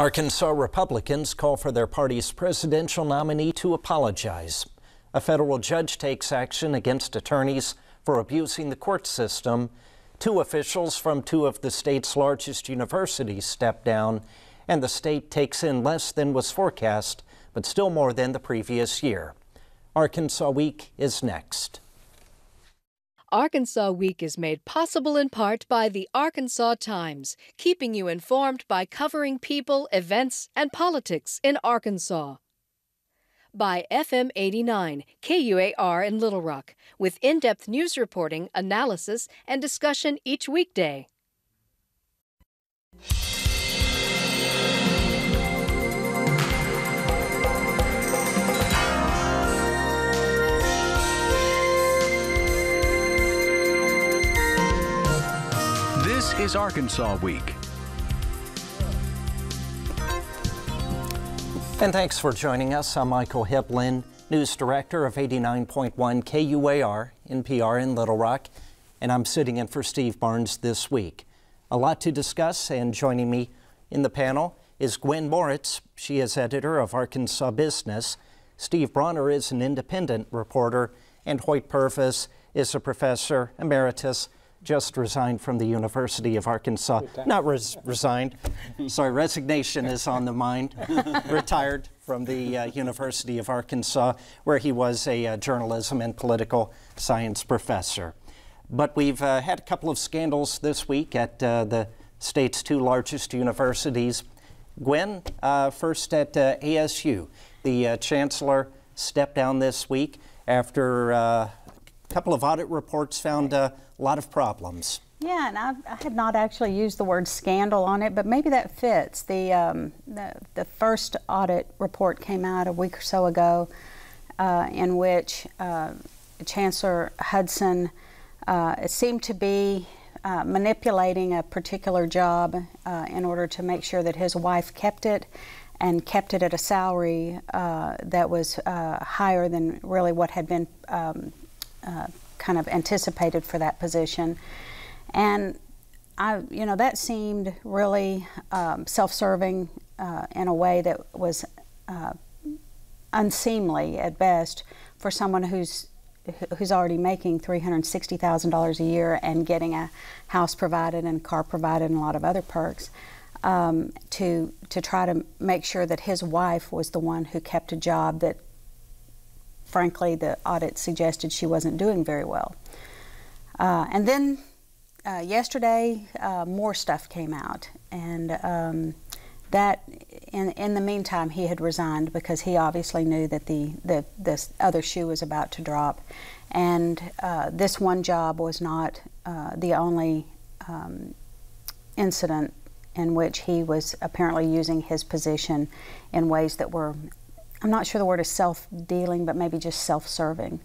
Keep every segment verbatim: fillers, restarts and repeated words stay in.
Arkansas Republicans call for their party's presidential nominee to apologize. A federal judge takes action against attorneys for abusing the court system. Two officials from two of the state's largest universities stepped down, and the state takes in less than was forecast, but still more than the previous year. Arkansas Week is next. Arkansas Week is made possible in part by the Arkansas Times, keeping you informed by covering people, events, and politics in Arkansas. By F M eighty-nine, K U A R in Little Rock, with in-depth news reporting, analysis, and discussion each weekday. This is Arkansas Week. And thanks for joining us. I'm Michael Hibblen, news director of eighty-nine point one K U A R, N P R in Little Rock, and I'm sitting in for Steve Barnes this week. A lot to discuss, and joining me in the panel is Gwen Moritz. She is editor of Arkansas Business. Steve Bronner is an independent reporter, and Hoyt Purvis is a professor emeritus, just resigned from the University of Arkansas. Not res resigned, sorry, resignation is on the mind. Retired from the uh, University of Arkansas, where he was a uh, journalism and political science professor. But we've uh, had a couple of scandals this week at uh, the state's two largest universities. Gwen, uh, first at uh, A S U. The uh, chancellor stepped down this week after uh, couple of audit reports found uh, a lot of problems. Yeah, and I, I had not actually used the word scandal on it, but maybe that fits. The, um, the, the first audit report came out a week or so ago uh, in which uh, Chancellor Hudson uh, seemed to be uh, manipulating a particular job uh, in order to make sure that his wife kept it, and kept it at a salary uh, that was uh, higher than really what had been um, Uh, kind of anticipated for that position. And I, you know, that seemed really um, self-serving uh, in a way that was uh, unseemly at best for someone who's who's already making three hundred sixty thousand dollars a year and getting a house provided and car provided and a lot of other perks, um, to to try to make sure that his wife was the one who kept a job that, frankly, the audit suggested she wasn't doing very well. Uh, and then uh, yesterday, uh, more stuff came out, and um, that, in in the meantime, he had resigned because he obviously knew that the the this other shoe was about to drop, and uh, this one job was not uh, the only um, incident in which he was apparently using his position in ways that were, I'm not sure the word is self-dealing, but maybe just self-serving.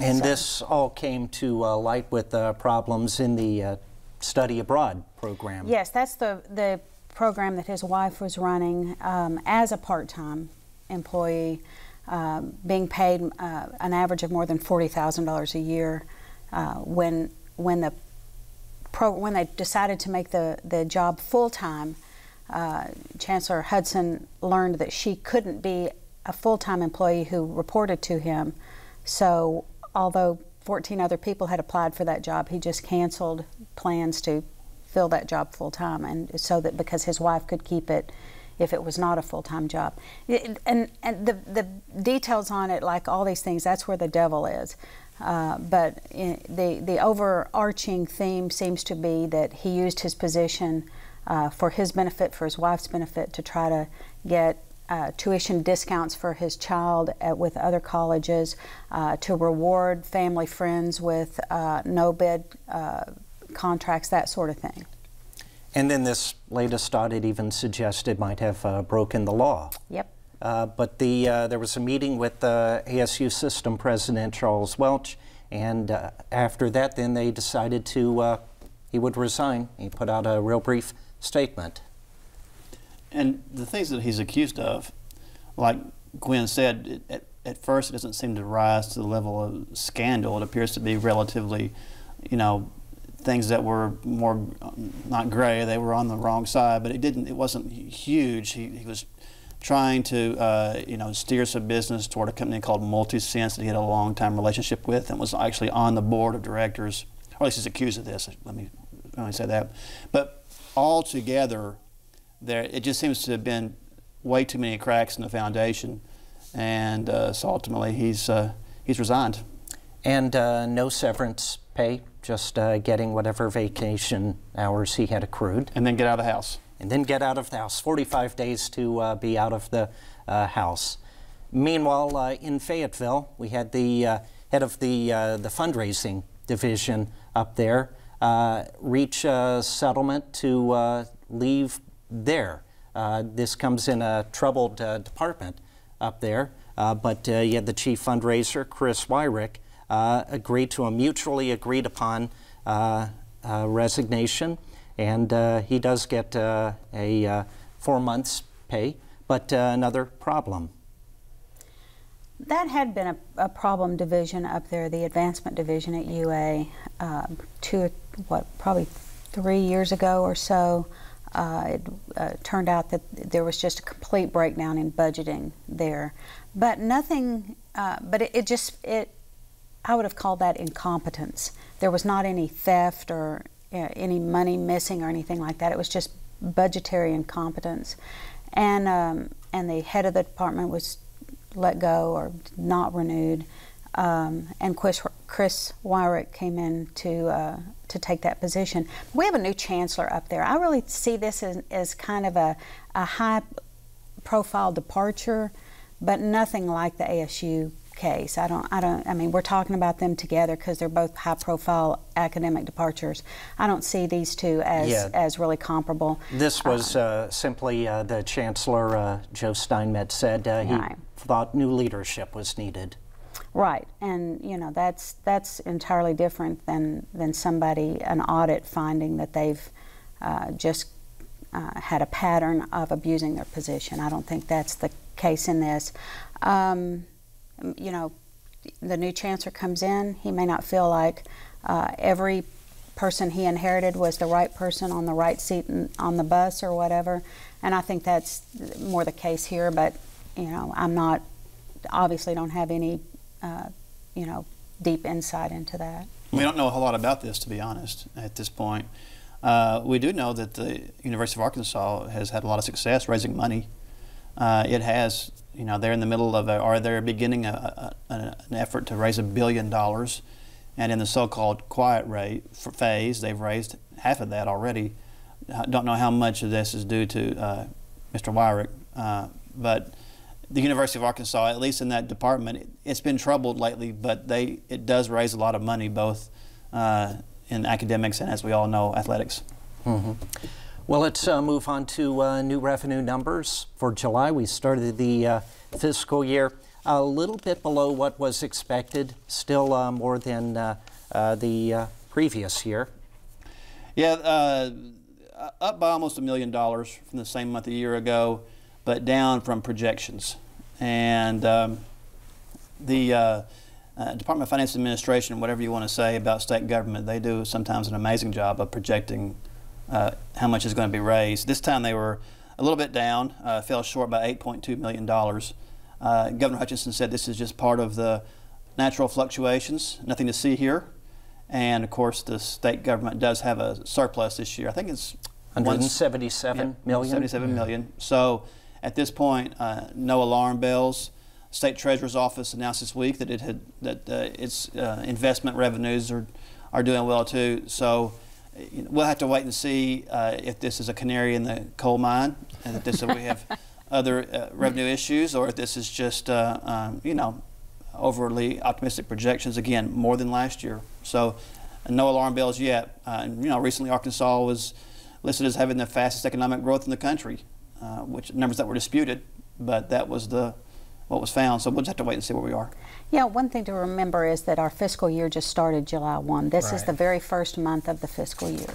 And so this all came to uh, light with uh, problems in the uh, study abroad program. Yes, that's the, the program that his wife was running um, as a part-time employee, uh, being paid uh, an average of more than forty thousand dollars a year uh, when, when, the pro when they decided to make the, the job full-time. Uh, Chancellor Hudson learned that she couldn't be a full-time employee who reported to him. So although fourteen other people had applied for that job, he just canceled plans to fill that job full-time, and so that because his wife could keep it if it was not a full-time job. It, and and the, the details on it, like all these things, that's where the devil is. Uh, but in, the, the overarching theme seems to be that he used his position Uh, for his benefit, for his wife's benefit, to try to get uh, tuition discounts for his child at, with other colleges, uh, to reward family friends with uh, no-bid uh, contracts, that sort of thing. And then this latest audit even suggested might have uh, broken the law. Yep. Uh, but the, uh, there was a meeting with uh, A S U system president Charles Welch, and uh, after that then they decided to, uh, he would resign. He put out a real brief statement. And the things that he's accused of, like Gwen said, at, at first it doesn't seem to rise to the level of scandal. It appears to be relatively, you know, things that were more, not gray, they were on the wrong side, but it didn't, it wasn't huge. He, he was trying to, uh, you know, steer some business toward a company called Multisense that he had a long-time relationship with and was actually on the board of directors, or at least he's accused of this, let me, let me say that. But altogether, there, it just seems to have been way too many cracks in the foundation, and uh, so ultimately he's, uh, he's resigned. And uh, no severance pay, just uh, getting whatever vacation hours he had accrued. And then get out of the house. And then get out of the house. forty-five days to uh, be out of the uh, house. Meanwhile, uh, in Fayetteville, we had the uh, head of the, uh, the fundraising division up there uh, reach a settlement to uh, leave there. Uh, this comes in a troubled uh, department up there, uh, but uh, you had the chief fundraiser, Chris Wyrick, uh, agreed to a mutually agreed upon uh, uh, resignation. And uh, he does get uh, a uh, four months pay, but uh, another problem. That had been a, a problem division up there, the advancement division at U A, uh, two, what, probably three years ago or so. Uh, it uh, turned out that there was just a complete breakdown in budgeting there, but nothing. Uh, but it, it just it, I would have called that incompetence. There was not any theft or any money missing or anything like that. It was just budgetary incompetence, and um, and the head of the department was let go or not renewed, um, and Chris, Chris Wyrick came in to uh, to take that position. We have a new chancellor up there. I really see this as, as kind of a, a high profile departure, but nothing like the A S U case. I don't, I don't, I mean, we're talking about them together because they're both high profile academic departures. I don't see these two as, yeah. as really comparable. This was uh, uh, simply uh, the Chancellor, uh, Joe Steinmetz, said uh, he right. thought new leadership was needed. Right, and you know, that's, that's entirely different than, than somebody, an audit finding that they've uh, just uh, had a pattern of abusing their position. I don't think that's the case in this. Um, You know, the new chancellor comes in, he may not feel like uh, every person he inherited was the right person on the right seat in, on the bus or whatever, and I think that's more the case here, but, you know, I'm not, obviously don't have any, uh, you know, deep insight into that. We don't know a whole lot about this, to be honest, at this point. Uh, we do know that the University of Arkansas has had a lot of success raising money. Uh, it has, you know, they're in the middle of, a, or they're beginning a, a, an effort to raise a billion dollars, and in the so-called quiet rate for phase, they've raised half of that already. I don't know how much of this is due to uh, Mister Wyrick, uh, but the University of Arkansas, at least in that department, it, it's been troubled lately, but they it does raise a lot of money, both uh, in academics and, as we all know, athletics. Mm-hmm. Well, let's uh, move on to uh, new revenue numbers for July. We started the uh, fiscal year a little bit below what was expected, still uh, more than uh, uh, the uh, previous year. Yeah, uh, up by almost a million dollars from the same month a year ago, but down from projections. And um, the uh, uh, Department of Finance Administration, whatever you want to say about state government, they do sometimes an amazing job of projecting Uh, how much is going to be raised. This time they were a little bit down, uh, fell short by eight point two million dollars. Uh, Governor Hutchinson said this is just part of the natural fluctuations, nothing to see here. And of course the state government does have a surplus this year. I think it's one hundred seventy-seven million. one hundred seventy-seven million. So at this point, uh, no alarm bells. State Treasurer's Office announced this week that it had that uh, its uh, investment revenues are are doing well too. So we'll have to wait and see uh, if this is a canary in the coal mine, and if this if we have other uh, revenue issues, or if this is just uh, um, you know, overly optimistic projections again, more than last year. So no alarm bells yet. Uh, and, you know, recently Arkansas was listed as having the fastest economic growth in the country, uh, which numbers that were disputed, but that was the what was found, so we'll just have to wait and see where we are. Yeah, one thing to remember is that our fiscal year just started July first. This right. is the very first month of the fiscal year.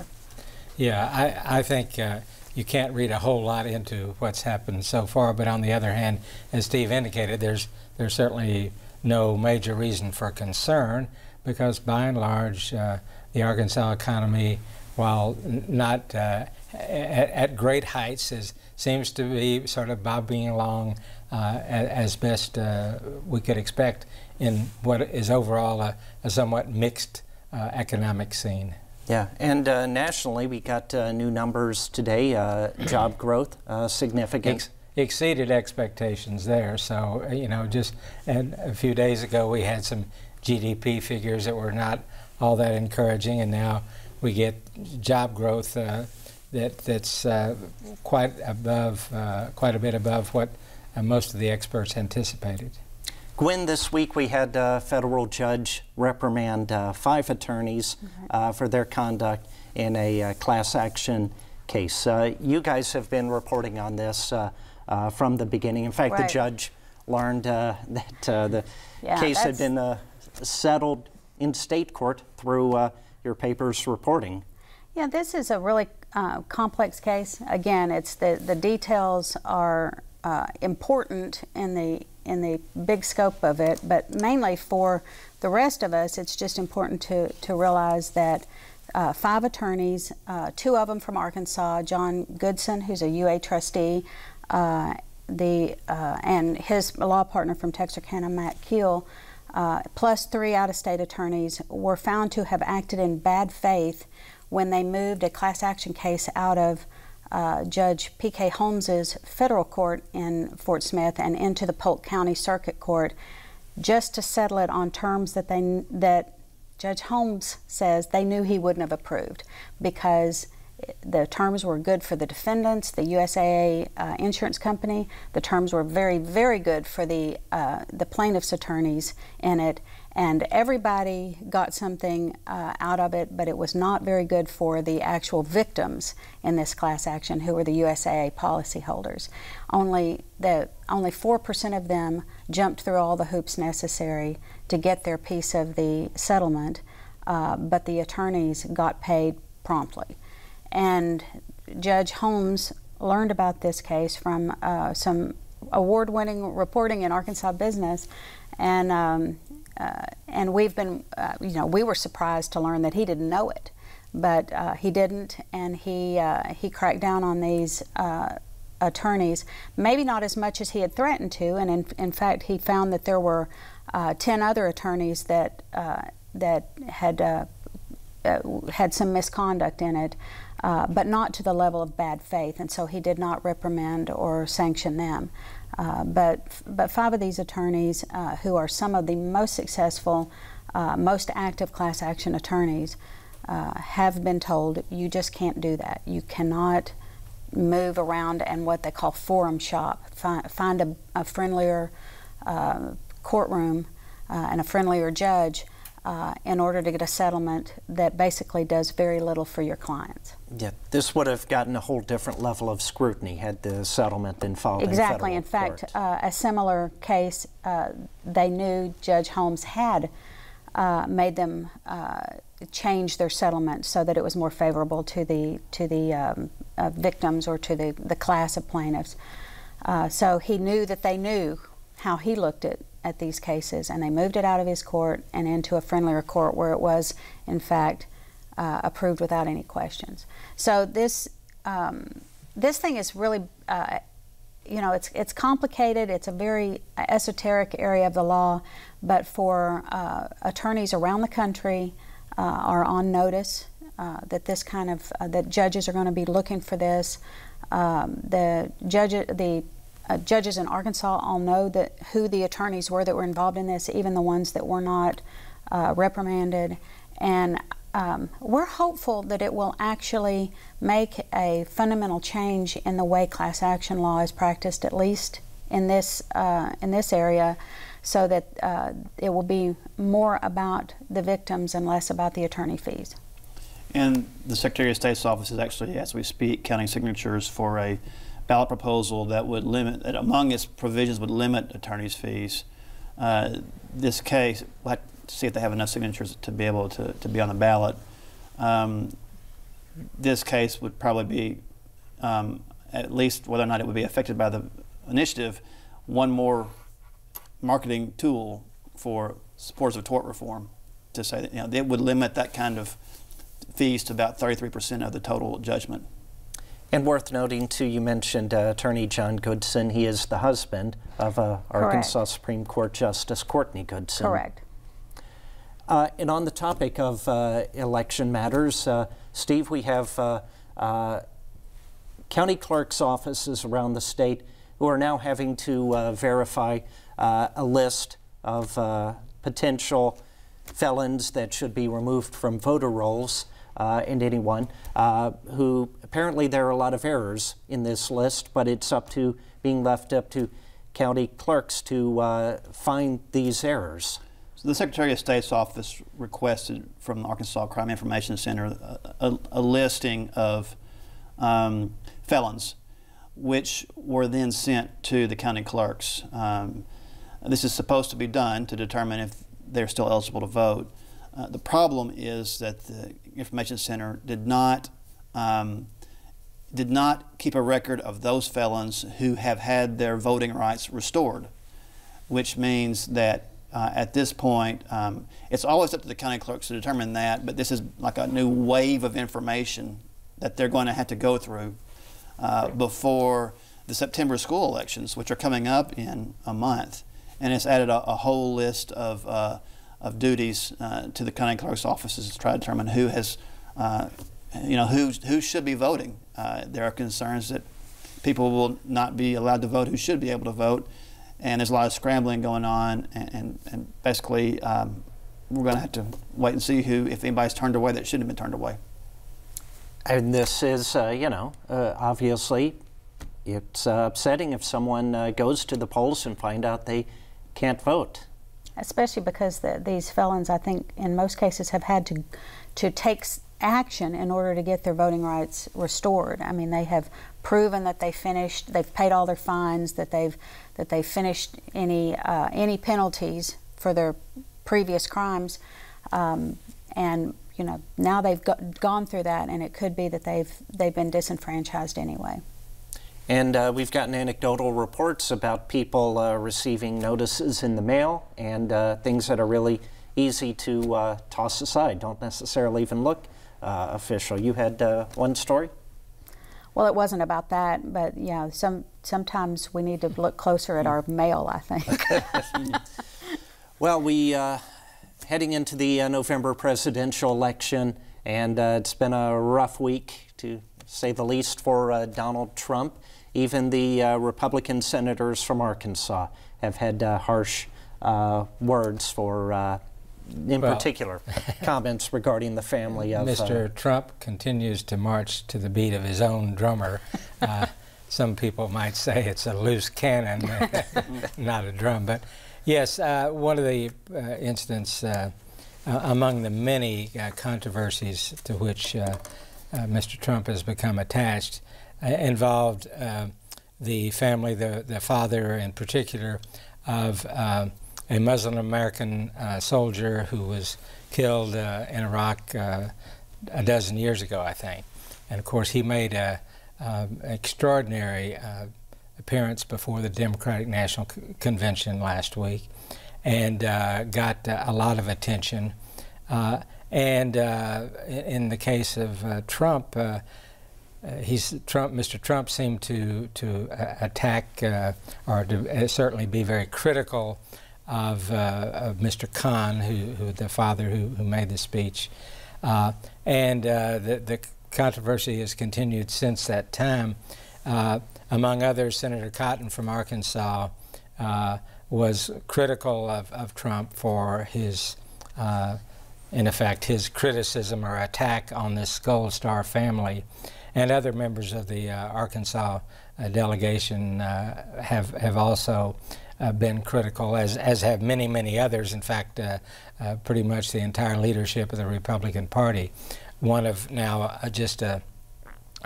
Yeah, I, I think uh, you can't read a whole lot into what's happened so far, but on the other hand, as Steve indicated, there's, there's certainly no major reason for concern because by and large, uh, the Arkansas economy, while not uh, at, at great heights, is, seems to be sort of bobbing along uh, as best uh, we could expect in what is overall a, a somewhat mixed uh, economic scene. Yeah, and uh, nationally, we got uh, new numbers today. Uh, job growth, uh, significant. Ex exceeded expectations there. So, you know, just and a few days ago, we had some G D P figures that were not all that encouraging, and now we get job growth uh, that that's uh, quite above, uh, quite a bit above what uh, most of the experts anticipated. Gwen, this week we had a federal judge reprimand uh, five attorneys uh, for their conduct in a uh, class action case. Uh, you guys have been reporting on this uh, uh, from the beginning. In fact, right. The judge learned uh, that uh, the yeah, case had been uh, settled in state court through uh, your paper's reporting. Yeah, this is a really uh, complex case. Again, it's the, the details are uh, important in the in the big scope of it, but mainly for the rest of us, it's just important to, to realize that uh, five attorneys, uh, two of them from Arkansas, John Goodson, who's a U A trustee, uh, the uh, and his law partner from Texarkana, Matt Kiel, uh, plus three out-of-state attorneys, were found to have acted in bad faith when they moved a class action case out of Uh, Judge P K Holmes's federal court in Fort Smith and into the Polk County Circuit Court, just to settle it on terms that they that Judge Holmes says they knew he wouldn't have approved, because the terms were good for the defendants, the U S A A uh, insurance company. The terms were very, very good for the uh, the plaintiff's attorneys in it, and everybody got something uh, out of it, but it was not very good for the actual victims in this class action, who were the U S A A policyholders. Only the only four percent of them jumped through all the hoops necessary to get their piece of the settlement, uh, but the attorneys got paid promptly. And Judge Holmes learned about this case from uh, some award-winning reporting in Arkansas Business, and um, uh, and we've been, uh, you know, we were surprised to learn that he didn't know it, but uh, he didn't, and he uh, he cracked down on these uh, attorneys, maybe not as much as he had threatened to, and in, in fact he found that there were uh, ten other attorneys that uh, that had uh, uh, had some misconduct in it. Uh, but not to the level of bad faith, and so he did not reprimand or sanction them. Uh, but, but five of these attorneys, uh, who are some of the most successful, uh, most active class action attorneys, uh, have been told, you just can't do that. You cannot move around and what they call forum shop, Fi find a, a friendlier uh, courtroom uh, and a friendlier judge Uh, in order to get a settlement that basically does very little for your clients. Yeah, this would have gotten a whole different level of scrutiny had the settlement been filed. Exactly. In federal court. In fact, uh, a similar case, uh, they knew Judge Holmes had uh, made them uh, change their settlement so that it was more favorable to the to the um, uh, victims, or to the the class of plaintiffs. Uh, so he knew that they knew how he looked at. at these cases, and they moved it out of his court and into a friendlier court where it was, in fact, uh, approved without any questions. So this um, this thing is really, uh, you know, it's it's complicated. It's a very esoteric area of the law, but for uh, attorneys around the country uh, are on notice uh, that this kind of uh, that judges are going to be looking for this. Um, the judge the Uh, judges in Arkansas all know that who the attorneys were that were involved in this, even the ones that were not uh, reprimanded. And um, we're hopeful that it will actually make a fundamental change in the way class action law is practiced, at least in this, uh, in this area, so that uh, it will be more about the victims and less about the attorney fees. And the Secretary of State's office is actually, as we speak, counting signatures for a ballot proposal that would limit, that among its provisions would limit attorneys' fees. Uh, this case, we'll have to see if they have enough signatures to be able to, to be on the ballot. Um, this case would probably be, um, at least whether or not it would be affected by the initiative, one more marketing tool for supporters of tort reform, to say that, you know, they would limit that kind of fees to about thirty-three percent of the total judgment. And worth noting, too, you mentioned uh, Attorney John Goodson. He is the husband of uh, Arkansas Correct. Supreme Court Justice Courtney Goodson. Correct. Uh, and on the topic of uh, election matters, uh, Steve, we have uh, uh, county clerk's offices around the state who are now having to uh, verify uh, a list of uh, potential felons that should be removed from voter rolls. Uh, and anyone uh, who apparently there are a lot of errors in this list, but it's up to being left up to county clerks to uh, find these errors. So the Secretary of State's office requested from the Arkansas Crime Information Center a, a, a listing of um, felons, which were then sent to the county clerks. Um, this is supposed to be done to determine if they're still eligible to vote. Uh, the problem is that the Information Center did not um, did not keep a record of those felons who have had their voting rights restored, which means that uh, at this point um, it's always up to the county clerks to determine that, but this is like a new wave of information that they're going to have to go through uh, before the September school elections, which are coming up in a month, and it's added a, a whole list of uh, of duties uh, to the county clerk's offices to try to determine who has, uh, you know, who who should be voting. Uh, there are concerns that people will not be allowed to vote who should be able to vote, and there's a lot of scrambling going on, and, and, and basically um, we're going to have to wait and see who, if anybody's turned away that shouldn't have been turned away. And this is, uh, you know, uh, obviously it's uh, upsetting if someone uh, goes to the polls and find out they can't vote. Especially because the, these felons, I think, in most cases have had to to take action in order to get their voting rights restored. I mean, they have proven that they finished, they've paid all their fines, that they've that they finished any uh, any penalties for their previous crimes, um, and you know now they've go gone through that, and it could be that they've they've been disenfranchised anyway. And uh, we've gotten anecdotal reports about people uh, receiving notices in the mail and uh, things that are really easy to uh, toss aside, don't necessarily even look uh, official. You had uh, one story? Well, it wasn't about that, but yeah, some, sometimes we need to look closer at our mail, I think. Well, we uh, heading into the uh, November presidential election, and uh, it's been a rough week, to say the least, for uh, Donald Trump. Even the uh, Republican senators from Arkansas have had uh, harsh uh, words for, uh, in well, particular, comments regarding the family of... Mister Uh, Trump continues to march to the beat of his own drummer. Uh, some people might say it's a loose cannon, not a drum. But yes, uh, one of the uh, incidents uh, uh, among the many uh, controversies to which uh, uh, Mister Trump has become attached Uh, involved uh, the family, the, the father in particular, of uh, a Muslim American uh, soldier who was killed uh, in Iraq uh, a dozen years ago, I think. And of course, he made an extraordinary uh, appearance before the Democratic National Convention last week, and uh, got uh, a lot of attention. Uh, and uh, in the case of uh, Trump, uh, Uh, he's Trump. Mister Trump seemed to to uh, attack uh, or to uh, certainly be very critical of, uh, of Mister Khan, who, who the father who, who made the speech, uh, and uh, the the controversy has continued since that time. Uh, among others, Senator Cotton from Arkansas uh, was critical of, of Trump for his, uh, in effect, his criticism or attack on this Gold Star family. And other members of the uh, Arkansas uh, delegation uh, have have also uh, been critical, as as have many many others. In fact, uh, uh, pretty much the entire leadership of the Republican Party. One of now uh, just a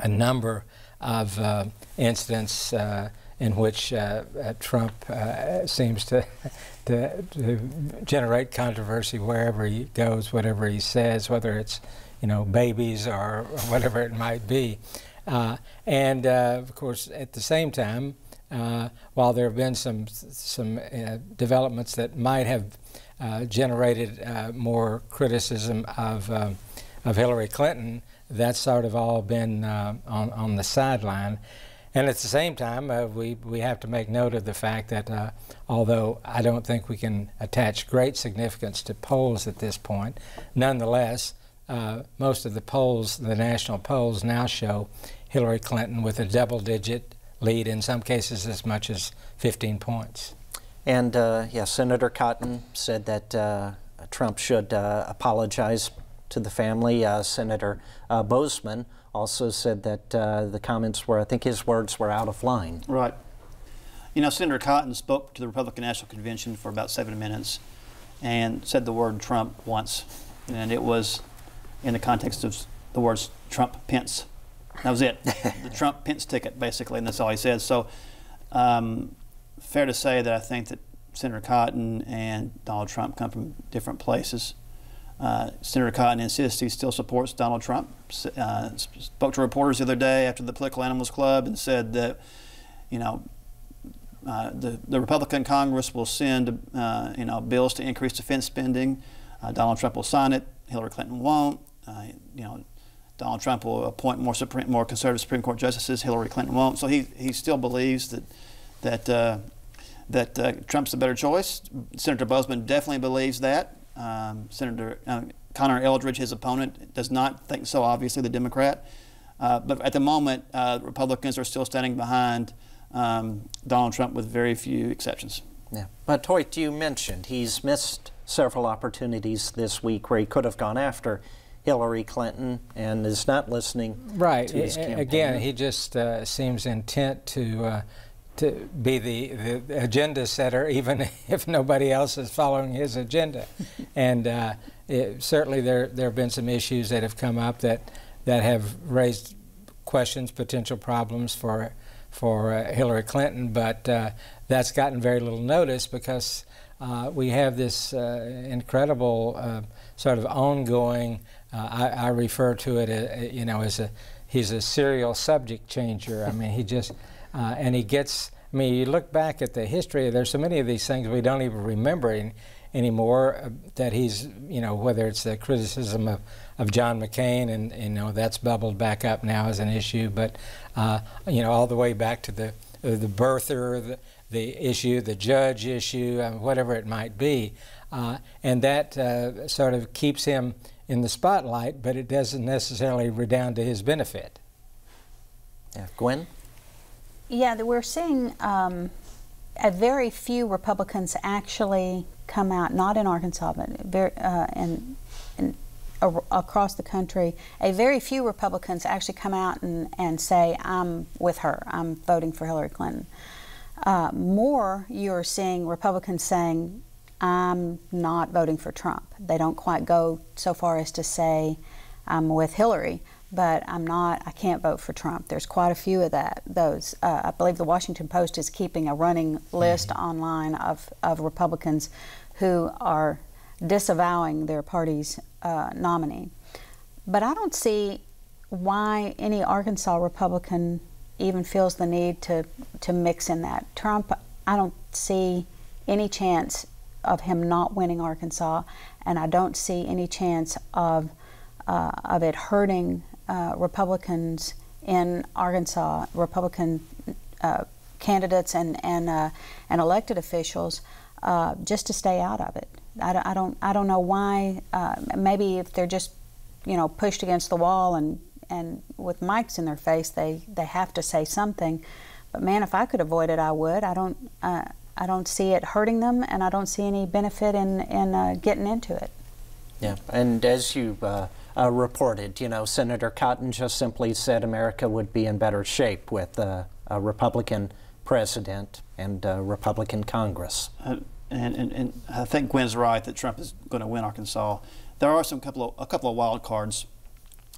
a number of uh, incidents uh, in which uh, uh, Trump uh, seems to, to to generate controversy wherever he goes, whatever he says, whether it's, you know, babies or whatever it might be. Uh, and, uh, of course, at the same time, uh, while there have been some, some uh, developments that might have uh, generated uh, more criticism of uh, of Hillary Clinton, that's sort of all been uh, on, on the sideline. And at the same time, uh, we, we have to make note of the fact that uh, although I don't think we can attach great significance to polls at this point, nonetheless, uh, most of the polls, the national polls now show Hillary Clinton with a double-digit lead, in some cases as much as fifteen points. And uh, yeah, Senator Cotton said that uh, Trump should uh, apologize to the family. Uh, Senator uh, Bozeman also said that uh, the comments were, I think his words were, out of line. Right. You know, Senator Cotton spoke to the Republican National Convention for about seven minutes and said the word Trump once. And it was in the context of the words Trump-Pence. That was it. The Trump-Pence ticket, basically, and that's all he said. So um, fair to say that I think that Senator Cotton and Donald Trump come from different places. Uh, Senator Cotton insists he still supports Donald Trump. Uh, spoke to reporters the other day after the Political Animals Club and said that, you know, uh, the, the Republican Congress will send, uh, you know, bills to increase defense spending. Uh, Donald Trump will sign it. Hillary Clinton won't. Uh, you know, Donald Trump will appoint more Supreme, more conservative Supreme Court justices. Hillary Clinton won't. So he, he still believes that, that, uh, that uh, Trump's the better choice. Senator Bozeman definitely believes that. Um, Senator uh, Connor Eldridge, his opponent, does not think so, obviously, the Democrat. Uh, but at the moment, uh, Republicans are still standing behind um, Donald Trump with very few exceptions. Yeah. But Hoyt, you mentioned he's missed several opportunities this week where he could have gone after Hillary Clinton and is not listening right. to his campaign. Again, he just uh, seems intent to uh, to be the, the agenda setter, even if nobody else is following his agenda. And uh, it, certainly there, there have been some issues that have come up that, that have raised questions, potential problems for, for uh, Hillary Clinton, but uh, that's gotten very little notice because uh, we have this uh, incredible uh, sort of ongoing, uh, I, I refer to it, uh, you know, as a, he's a serial subject changer. I mean, he just, Uh, and he gets, I mean, you look back at the history, there's so many of these things we don't even remember in, anymore uh, that he's, you know, whether it's the criticism of, of John McCain, and, you know, that's bubbled back up now as an issue, but, uh, you know, all the way back to the, uh, the birther, the, the issue, the judge issue, uh, whatever it might be. Uh, and that uh, sort of keeps him in the spotlight, but it doesn't necessarily redound to his benefit. Yeah. Gwen? Yeah, we're seeing um, a very few Republicans actually come out, not in Arkansas, but very, uh, and, and a, across the country. A very few Republicans actually come out and, and say, I'm with her, I'm voting for Hillary Clinton. Uh, more you're seeing Republicans saying, I'm not voting for Trump. They don't quite go so far as to say, I'm with Hillary, but I'm not, I can't vote for Trump. There's quite a few of that, those. Uh, I believe the Washington Post is keeping a running list mm-hmm. online of, of Republicans who are disavowing their party's uh, nominee. But I don't see why any Arkansas Republican even feels the need to, to mix in that. Trump, I don't see any chance of him not winning Arkansas, and I don't see any chance of, uh, of it hurting Uh, Republicans in Arkansas, Republican uh, candidates and and uh, and elected officials, uh, just to stay out of it. I, I don't I don't know why. Uh, maybe if they're just, you know, pushed against the wall and and with mics in their face, they they have to say something. But man, if I could avoid it, I would. I don't uh, I don't see it hurting them, and I don't see any benefit in in uh, getting into it. Yeah, and as you Uh Uh, reported, you know, Senator Cotton just simply said America would be in better shape with uh, a Republican president and a Republican Congress. Uh, and, and, and I think Gwen's right that Trump is going to win Arkansas. There are some couple of, a couple of wild cards.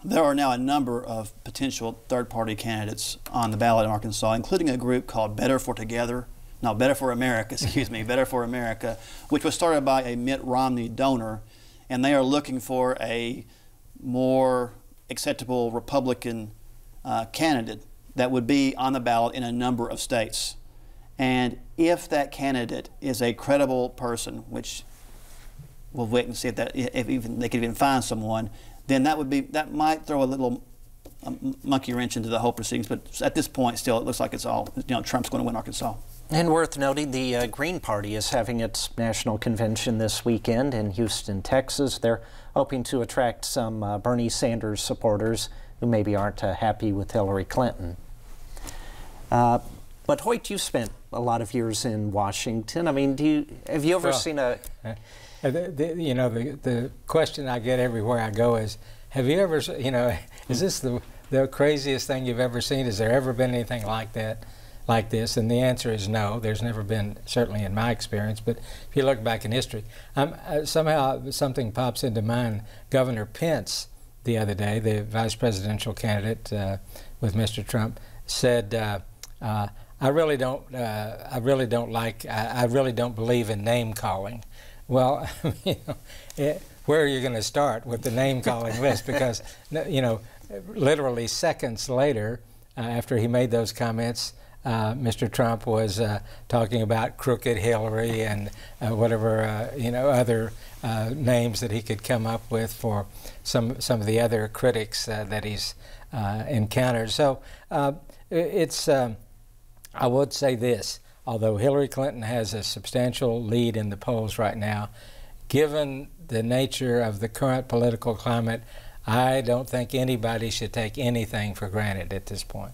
There are now a number of potential third-party candidates on the ballot in Arkansas, including a group called Better for Together, no, Better for America, excuse me, Better for America, which was started by a Mitt Romney donor, and they are looking for a more acceptable Republican uh, candidate that would be on the ballot in a number of states. And if that candidate is a credible person, which we'll wait and see if, that, if even, they can even find someone, then that would be that might throw a little monkey wrench into the whole proceedings. But at this point, still, it looks like it's all, you know, Trump's going to win Arkansas. And worth noting, the uh, Green Party is having its national convention this weekend in Houston, Texas. They're hoping to attract some uh, Bernie Sanders supporters who maybe aren't uh, happy with Hillary Clinton. Uh, but Hoyt, you spent a lot of years in Washington. I mean, do you, have you ever well, seen a... Uh, the, the, you know, the, the question I get everywhere I go is, have you ever, you know, is this the, the craziest thing you've ever seen? Has there ever been anything like that, like this? And the answer is no. There's never been, certainly in my experience, but if you look back in history, I'm, uh, somehow something pops into mind. Governor Pence the other day, the vice presidential candidate uh, with Mister Trump, said, uh, uh, I really don't, uh, I really don't like, I, I really don't believe in name calling. Well, you know, it, where are you going to start with the name calling list? Because, you know, literally seconds later, uh, after he made those comments, uh, Mister Trump was uh, talking about crooked Hillary and uh, whatever, uh, you know, other uh, names that he could come up with for some some of the other critics uh, that he's uh, encountered. So uh, it's. Um, I would say this, although Hillary Clinton has a substantial lead in the polls right now, given the nature of the current political climate, I don't think anybody should take anything for granted at this point.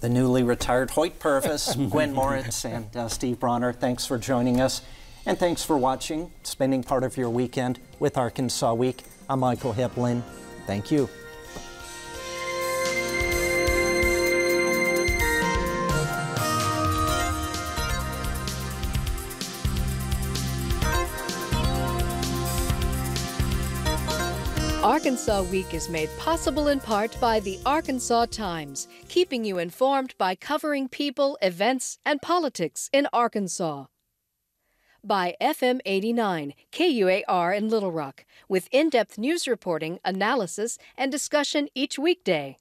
The newly retired Hoyt Purvis, Gwen Moritz, and uh, Steve Bronner, thanks for joining us. And thanks for watching, spending part of your weekend with Arkansas Week. I'm Michael Hibblen. Thank you. Arkansas Week is made possible in part by the Arkansas Times, keeping you informed by covering people, events, and politics in Arkansas. By F M eighty-nine, K U A R in Little Rock, with in-depth news reporting, analysis, and discussion each weekday.